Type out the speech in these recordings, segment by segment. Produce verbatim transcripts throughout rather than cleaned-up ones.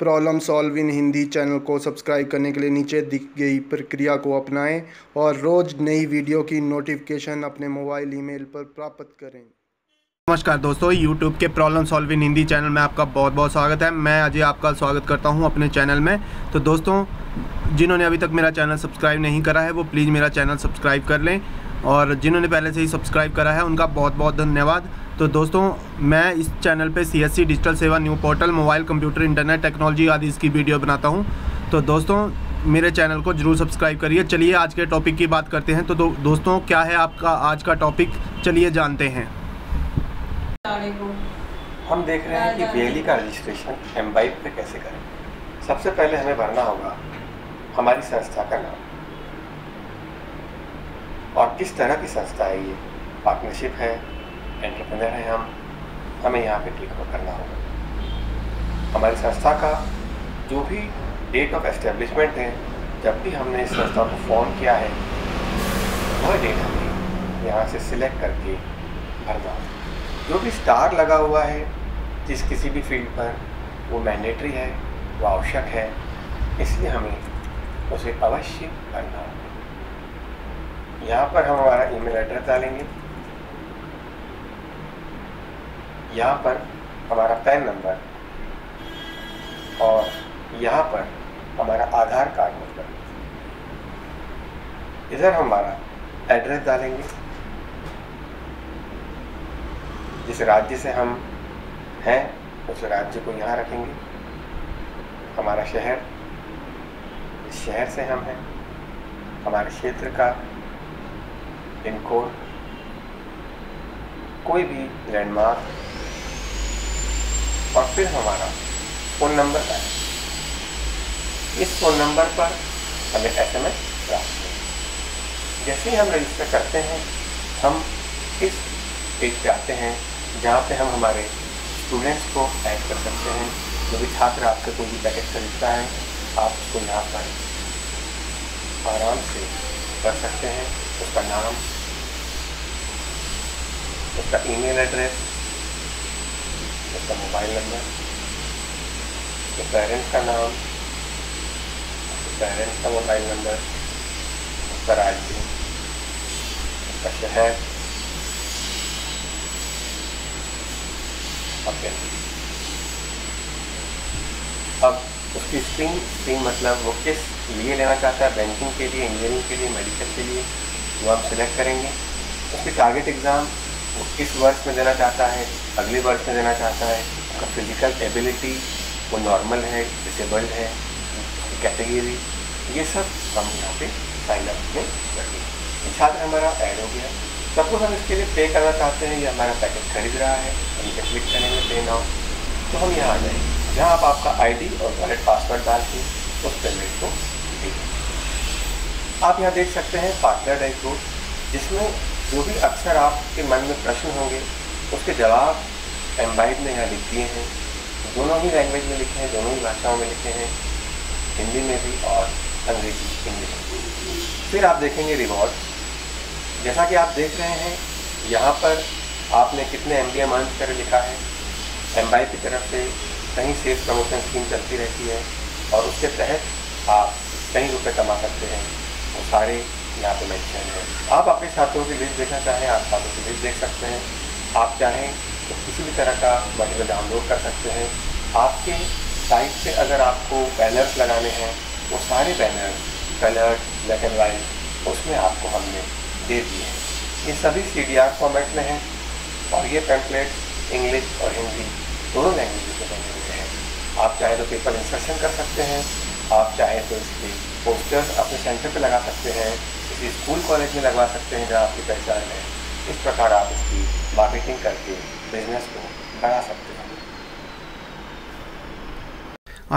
Problem solve in Hindi channel को subscribe करने के लिए नीचे दी गई प्रक्रिया को अपनाएं और रोज़ नई वीडियो की नोटिफिकेशन अपने मोबाइल ईमेल पर प्राप्त करें। नमस्कार दोस्तों, यूट्यूब के problem solve in Hindi channel में आपका बहुत बहुत स्वागत है। मैं अजय आपका स्वागत करता हूँ अपने चैनल में। तो दोस्तों, जिन्होंने अभी तक मेरा चैनल सब्सक्राइब नहीं करा है वो प्लीज़ मेरा चैनल सब्सक्राइब कर लें, और जिन्होंने पहले से ही सब्सक्राइब करा है उनका बहुत बहुत धन्यवाद। तो दोस्तों, मैं इस चैनल पे C S C digital Seva new portal, mobile, computer, internet, technology आदि इसकी वीडियो बनाता हूँ। तो दोस्तों, मेरे चैनल को जरूर सब्सक्राइब करिए। चलिए आज के टॉपिक की बात करते हैं। तो दो, दोस्तों क्या है आपका आज का टॉपिक, चलिए जानते हैं। हम देख रहे हैं कि बिजली का रजिस्ट्रेशन mBayt पे कैसे करें। सबसे पहले हमें भरना होगा हमारी संस्था का नाम और किस तरह की संस्था है, ये पार्टनरशिप है, एंटरप्रेन्योर है हम, हमें यहाँ पे क्लिक करना होगा। हमारी संस्था का जो भी डेट ऑफ एस्टेब्लिशमेंट है, जब भी हमने इस संस्था को फॉर्म किया है वह डेट हमें यहाँ से सिलेक्ट करके भरना होगा। जो भी स्टार लगा हुआ है जिस किसी भी फील्ड पर, वो मैंडेटरी है, वो आवश्यक है, इसलिए हमें उसे अवश्य भरना होगा। यहाँ पर हम हमारा ईमेल एड्रेस डालेंगे, यहाँ पर हमारा पैन नंबर और यहाँ पर हमारा आधार कार्ड नंबर। इधर हमारा एड्रेस डालेंगे, जिस राज्य से हम हैं उस राज्य को यहाँ रखेंगे, हमारा शहर, इस शहर से हम हैं, हमारे क्षेत्र का पिन कोड, कोई भी लैंडमार्क, और फिर हमारा फ़ोन नंबर है। इस फ़ोन नंबर पर हमें एस एम एस प्राप्त होगा। जैसे ही हम रजिस्टर करते हैं हम इस पेज पे आते हैं जहाँ पे हम हमारे स्टूडेंट्स को ऐड कर सकते हैं। जो भी छात्र आपसे कोई भी पैकेज खरीदता है आप उसको यहाँ पर आराम से कर सकते हैं, उसका नाम, उसका ईमेल एड्रेस, उसका मोबाइल नंबर, उसके पेरेंट्स का नाम, उसके पेरेंट्स का मोबाइल नंबर, उसका राज्य, उसका शहर, ओके। अब उसकी स्ट्रीम, स्ट्रीम मतलब वो किस लिए लेना चाहता है, बैंकिंग के लिए, इंजीनियरिंग के लिए, मेडिकल के लिए, वो आप सिलेक्ट करेंगे। उसके टारगेट एग्ज़ाम वो किस वर्ष में देना चाहता है, अगले वर्ष में देना चाहता है, उसका फिजिकल एबिलिटी वो नॉर्मल है, डिसेबल्ड है, कैटेगरी, ये सब हम यहाँ पे साइन अप में करेंगे। छात्र हमारा ऐड हो गया। सपोज हम इसके लिए पे करना चाहते हैं या हमारा पैकेज खरीद रहा है, हम इसे क्लिक करेंगे पे नाउ, तो हम यहाँ आ जाएंगे जहाँ आप आपका आई डी और वॉलेट पासवर्ड डाल के उस पेमेंट को देंगे। आप यहाँ देख सकते हैं पार्टनर डैशबोर्ड, जिसमें जो भी अक्सर आपके मन में प्रश्न होंगे उसके जवाब mBayt ने यहाँ लिख दिए हैं। दोनों ही लैंग्वेज में लिखे हैं, दोनों ही भाषाओं में लिखे हैं, हिंदी में भी और अंग्रेजी, इंग्लिश में। फिर आप देखेंगे रिवॉर्ड, जैसा कि आप देख रहे हैं यहाँ पर आपने कितने एम बी अमाउंट कर लिखा है। mBayt की तरफ से कहीं सेल्स प्रमोशन स्कीम चलती रहती है और उसके तहत आप कई रुपये कमा सकते हैं, वो सारे यहाँ पे मेंशन है। आप अपने छात्रों की लिस्ट देखना चाहें आप छात्रों की लिस्ट देख सकते हैं, आप चाहें तो किसी भी तरह का मटेरियल डाउनलोड कर सकते हैं। आपके साइट पे अगर आपको बैनर्स लगाने हैं वो सारे banners coloured, black and white, उसमें आपको हमने दे दिए हैं। ये सभी सी डी आर फॉर्मेट में हैं और ये पैम्पलेट इंग्लिश और हिंदी दोनों लैंग्वेज में बने हुए हैं। आप चाहे तो पेपर इंस्ट्रक्शन कर सकते हैं, आप चाहे तो इसके पोस्टर्स अपने सेंटर पे लगा सकते हैं, किसी स्कूल कॉलेज में लगवा सकते हैं जहाँ आपकी पहचान है। इस प्रकार आप इसकी मार्केटिंग करके बिजनेस को बढ़ा सकते हैं।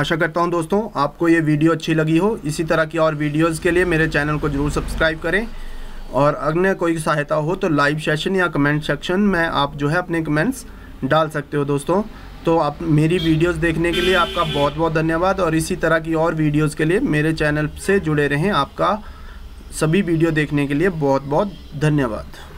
आशा करता हूँ दोस्तों आपको ये वीडियो अच्छी लगी हो। इसी तरह की और वीडियोज़ के लिए मेरे चैनल को जरूर सब्सक्राइब करें, और अन्य कोई सहायता हो तो लाइव सेशन या कमेंट सेक्शन में आप जो है अपने कमेंट्स डाल सकते हो। दोस्तों, तो आप मेरी वीडियोस देखने के लिए आपका बहुत बहुत धन्यवाद, और इसी तरह की और वीडियोस के लिए मेरे चैनल से जुड़े रहें। आपका सभी वीडियो देखने के लिए बहुत बहुत धन्यवाद।